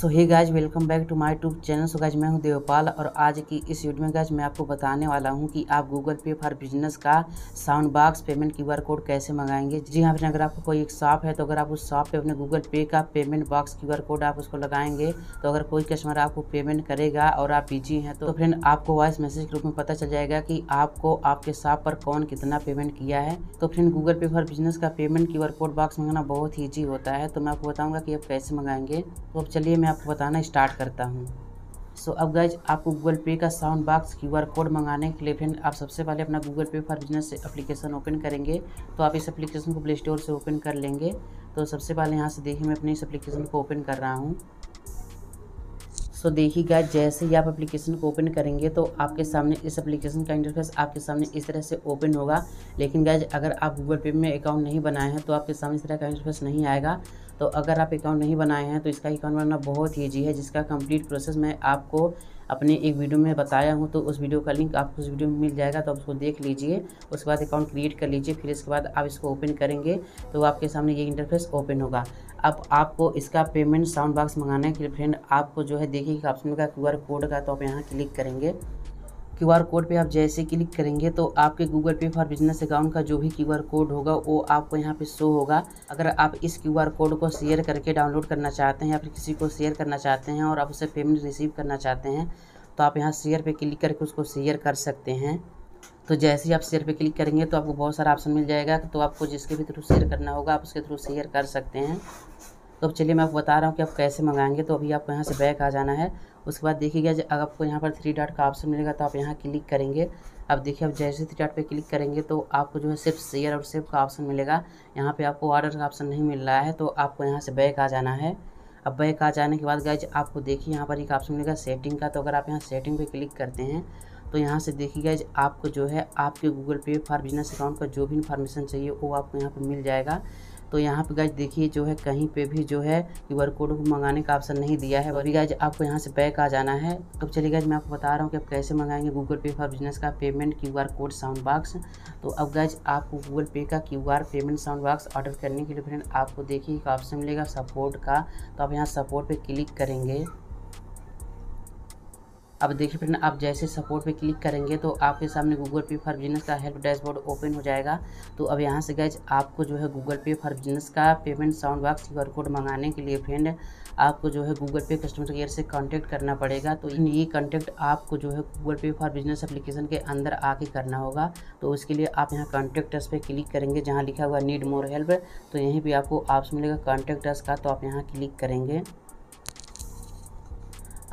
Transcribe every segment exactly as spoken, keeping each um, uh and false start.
So hey guys welcome back to my YouTube channel. So guys मैं हूं देवपाल और आज की इस वीडियो में गाइज मैं आपको बताने वाला हूं कि आप गूगल पे फॉर बिजनेस का sound box payment QR code कैसे मंगाएंगे। जी हाँ, अगर आपको कोई एक शॉप है तो अगर आप उस शॉप पे अपने गूगल पे का पेमेंट बॉक्स क्यूआर कोड आप उसको लगाएंगे तो अगर कोई कस्टमर आपको पेमेंट करेगा और आप बिजी हैं तो फ्रेंड आपको वॉइस मैसेज के रूप में पता चल जाएगा कि आपको आपके शॉप पर कौन कितना पेमेंट किया है। तो friend Google Pay for business का पेमेंट क्यूआर कोड बॉक्स मंगाना बहुत ईजी होता है, तो मैं आपको बताऊँगा कि आप कैसे मंगाएंगे। तो अब चलिए मैं आपको बताना स्टार्ट करता हूँ। सो so, अब गाइज आपको गूगल पे का साउंड बॉक्स क्यूआर कोड मंगाने के लिए फ्रेंड आप सबसे पहले अपना Google Pay for business application open करेंगे। तो आप इस एप्लीकेशन को प्ले स्टोर से ओपन कर लेंगे। तो सबसे पहले यहाँ से देखिए मैं अपने इस एप्लीकेशन को ओपन कर रहा हूँ। सो देखिए गाइज जैसे ही आप एप्लीकेशन को ओपन करेंगे तो आपके सामने इस एप्लीकेशन का इंटरफेस आपके सामने इस तरह से ओपन होगा। लेकिन गाइज अगर आप गूगल पे में अकाउंट नहीं बनाए हैं तो आपके सामने इस तरह का इंटरफेस नहीं आएगा। तो अगर आप अकाउंट नहीं बनाए हैं तो इसका अकाउंट बनाना बहुत ईजी है, जिसका कंप्लीट प्रोसेस मैं आपको अपने एक वीडियो में बताया हूं। तो उस वीडियो का लिंक आपको उस वीडियो में मिल जाएगा, तो आप उसको देख लीजिए। उसके बाद अकाउंट क्रिएट कर लीजिए, फिर इसके बाद आप इसको ओपन करेंगे तो आपके सामने ये इंटरफेस ओपन होगा। अब आपको इसका पेमेंट साउंड बॉक्स मंगाना है कि फ्रेंड आपको जो है देखिए ऑप्शन का क्यू आर कोड का, तो आप यहाँ क्लिक करेंगे। क्यू आर कोड पे आप जैसे क्लिक करेंगे तो आपके Google Pay for business account का जो भी क्यू आर कोड होगा वो आपको यहाँ पे शो होगा। अगर आप इस क्यू आर कोड को शेयर करके डाउनलोड करना चाहते हैं या फिर किसी को शेयर करना चाहते हैं और आप उसे पेमेंट रिसीव करना चाहते हैं तो आप यहाँ शेयर पे क्लिक करके उसको शेयर कर सकते हैं। तो जैसे ही आप शेयर पे क्लिक करेंगे तो आपको बहुत सारा ऑप्शन मिल जाएगा, तो आपको जिसके भी थ्रू शेयर करना होगा आप उसके थ्रू शेयर कर सकते हैं। तो अब चलिए मैं आपको बता रहा हूँ कि आप कैसे मंगाएंगे। तो अभी आपको यहाँ से बैक आ जाना है। उसके बाद देखिएगा जब आपको यहाँ पर थ्री डॉट का ऑप्शन मिलेगा तो आप यहाँ क्लिक करेंगे। अब देखिए आप जैसे थ्री डॉट पे क्लिक करेंगे तो आपको जो है सिर्फ शेयर और सेव का ऑप्शन मिलेगा। यहाँ पे आपको ऑर्डर का ऑप्शन नहीं मिल रहा है, तो आपको यहाँ से बैक आ जाना है। अब बैक आ जाने के बाद गाइज आपको देखिए यहाँ पर एक ऑप्शन मिलेगा सेटिंग का। तो अगर आप यहाँ सेटिंग पर क्लिक करते हैं तो यहाँ से देखिए गाइज आपको जो है आपके Google Pay for business account का जो भी इन्फॉर्मेशन चाहिए वो आपको यहाँ पर मिल जाएगा। तो यहाँ पे गाइज देखिए जो है कहीं पे भी जो है क्यू आर कोड को मंगाने का ऑप्शन नहीं दिया है। अभी गाइज आपको यहाँ से बैक आ जाना है। तो चलिए गाइज मैं आपको बता रहा हूँ कि आप कैसे मंगाएंगे गूगल पे फॉर बिजनेस का payment Q R code sound box. तो अब गाइज आपको गूगल पे का Q R payment sound box order करने के लिए फ्रेंड आपको देखिए एक ऑप्शन मिलेगा सपोर्ट का। तो आप यहाँ सपोर्ट पर क्लिक करेंगे। अब देखिए फ्रेंड आप जैसे सपोर्ट पे क्लिक करेंगे तो आपके सामने गूगल पे फॉर बिजनेस का हेल्प डैशबोर्ड ओपन हो जाएगा। तो अब यहाँ से गाइज आपको जो है गूगल पे फॉर बिजनेस का payment sound box QR code मंगाने के लिए फ्रेंड आपको जो है गूगल पे कस्टमर केयर से कांटेक्ट करना पड़ेगा। तो ये कांटेक्ट आपको जो है Google Pay for business application के अंदर आके करना होगा। तो उसके लिए आप यहाँ कॉन्टैक्ट अस पे क्लिक करेंगे, जहाँ लिखा हुआ नीड मोर हेल्प। तो यहीं पर आपको ऑप्शन मिलेगा कॉन्टैक्ट अस का, तो आप यहाँ क्लिक करेंगे।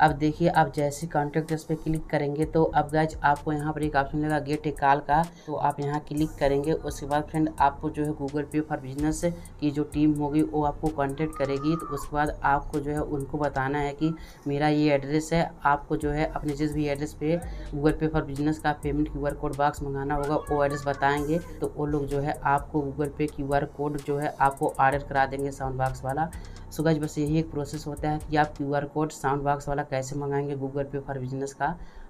अब देखिए आप जैसे कॉन्टैक्ट अस पे क्लिक करेंगे तो अब गाइज आपको यहाँ पर एक ऑप्शन मिलेगा गेट ए कॉल का, तो आप यहाँ क्लिक करेंगे। उसके बाद फ्रेंड आपको जो है गूगल पे फॉर बिजनेस की जो टीम होगी वो आपको कॉन्टैक्ट करेगी। तो उसके बाद आपको जो है उनको बताना है कि मेरा ये एड्रेस है, आपको जो है अपने जिस भी एड्रेस पे गूगल पे फॉर बिजनेस का payment Q R code box मंगाना होगा वो एड्रेस बताएँगे। तो वो लोग जो है आपको गूगल पे क्यू आर कोड जो है आपको ऑर्डर करा देंगे साउंड बॉक्स वाला। सो गाइज बस यही एक प्रोसेस होता है कि आप Q R code sound box वाला कैसे मंगाएंगे गूगल पे फॉर बिजनेस का।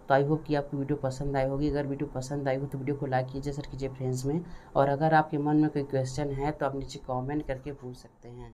तो आई होप कि आपको वीडियो पसंद आई होगी। अगर वीडियो पसंद आई हो तो वीडियो को लाइक कीजिए, शेयर कीजिए फ्रेंड्स में। और अगर आपके मन में कोई क्वेश्चन है तो आप नीचे कमेंट करके पूछ सकते हैं।